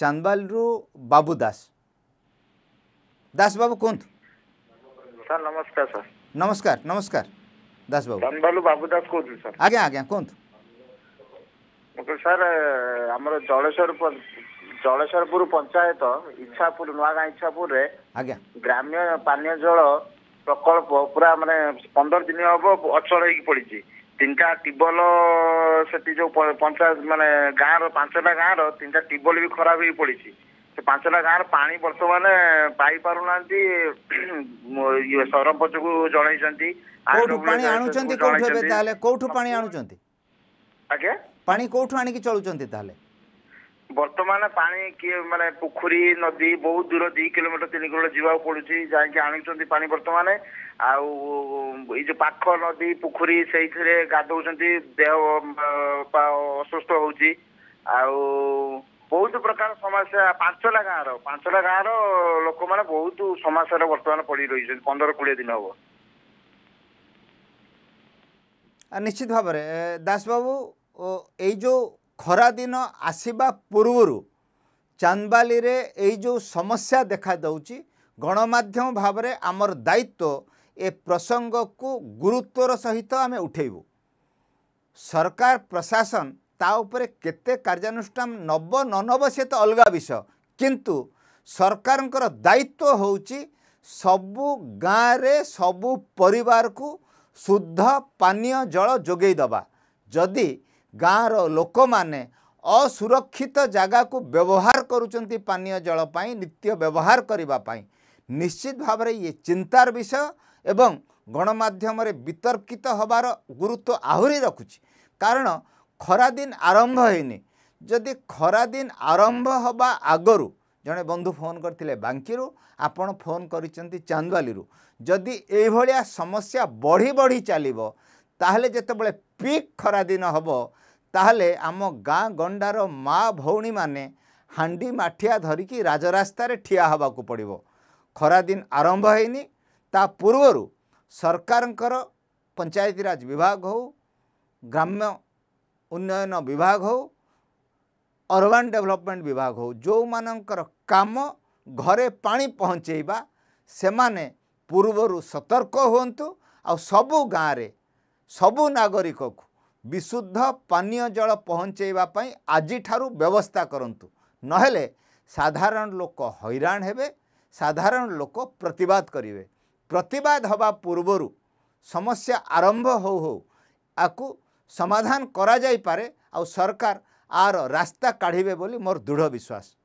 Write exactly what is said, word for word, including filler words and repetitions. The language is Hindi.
चांदबाल रु बाबू दास दास बाबू कहतु सर। नमस्कार सर। नमस्कार नमस्कार दास बाबू। चांदबाल बाबू दास कहतु सर। आज्ञा आज्ञा कहतु। सर आमर जलेश्वर जलेश्वरपुर पंचायत इच्छापुर नुआगा इच्छापुर रे आज्ञा ग्राम्य पानी जल प्रकल्प पूरा माने पंद्रह दिन हम अचल होगी पड़ी। तीन टा ट्यूबवेल से जो पंचायत मान गाँव पांचटा गाँव तीन टा ट्यूबवेल भी खराब हो पड़ी। से पांचटा गाँव पानी बर्तमान पाई पारु नांती सरपंच को जनई पानी आणुचंती कोठो बे ताले कोठो पानी आणुचंती आके पानी कोठो आनी की चलुचंती ताले बर्तमान पानी के माने पोखरी नदी बहुत दूर दो किलोमीटर तीन किलोमीटर जीवाक पड़ुची जाके आणुचंती पानी बर्तमान आउ ये पाख नदी पोखरी से गाधौंती देह अस्वस्थ हो बहुत प्रकार समस्या। पांचटा गाँव पांचटा गाँव लोक मैंने बहुत समस्या बर्तमान पड़ रही पंद्रह कोड़े दिन हम निश्चित भाव दास बाबू ये जो खरा दिन आसवा पूर्वर चांदबाली रे ये जो समस्या देखा दूची गणमाध्यम भाव में आमर दायित्व ए प्रसंग को गुरुत्वर सहित आम उठेबू। सरकार प्रशासन ता उपरे केते कार्यानुष्ठान नब न नब से तो अलग विषय किंतु सरकार दायित्व होउची सबु गाँव रे सबु परिवार को शुद्ध पानी जल जोगे दबा। जदि गाँव रो लोक माने असुरक्षित जगह को व्यवहार करुचंती पानी जल पाई नित्य व्यवहार करिबा पाई निश्चित भाव में ये चिंतार विषय एवं गणमाध्यम वितर्कित हबार गुरुत्व आहरी रखुची। कारण खरा दिन आरंभ होइनी जदि खरा दिन आरंभ हबा आगरु जने बंधु फोन करथिले बांकीरु आपण फोन करिसेंती चांदवालीरु जदि ए भलिया समस्या बढ़ी बढ़ी चलिबो ताहले जेतेबेले पीक खरा दिन हबो ताहले आम गाँ गंडार माँ भौणी माने हांडी माठिया धरिकी राजरास्ता रे ठिया हबाकू पड़िबो। खरा दिन आरंभ होइनी ता पूर्वर सरकार पंचायतीराज विभाग हो ग्राम्य उन्नयन विभाग हो अर्बन डेवलपमेंट विभाग हो जो मानकर काम घरे पानी पहुँचेबा से माने पूर्वर सतर्क होंतु आ सबु गाँव रे सबु नागरिक को विशुद्ध पानी जल पहुँचेबा पई आजि ठारू व्यवस्था करंतु। नहेले साधारण लोक हैरान हेबे साधारण लोक प्रतिवाद करिवे। प्रतिवाद हवा पूर्वर समस्या आरंभ हो हो आकु समाधान करा जाई पारे आउ सरकार आर रास्ता काढ़ीबे बोली मोर दृढ़ विश्वास।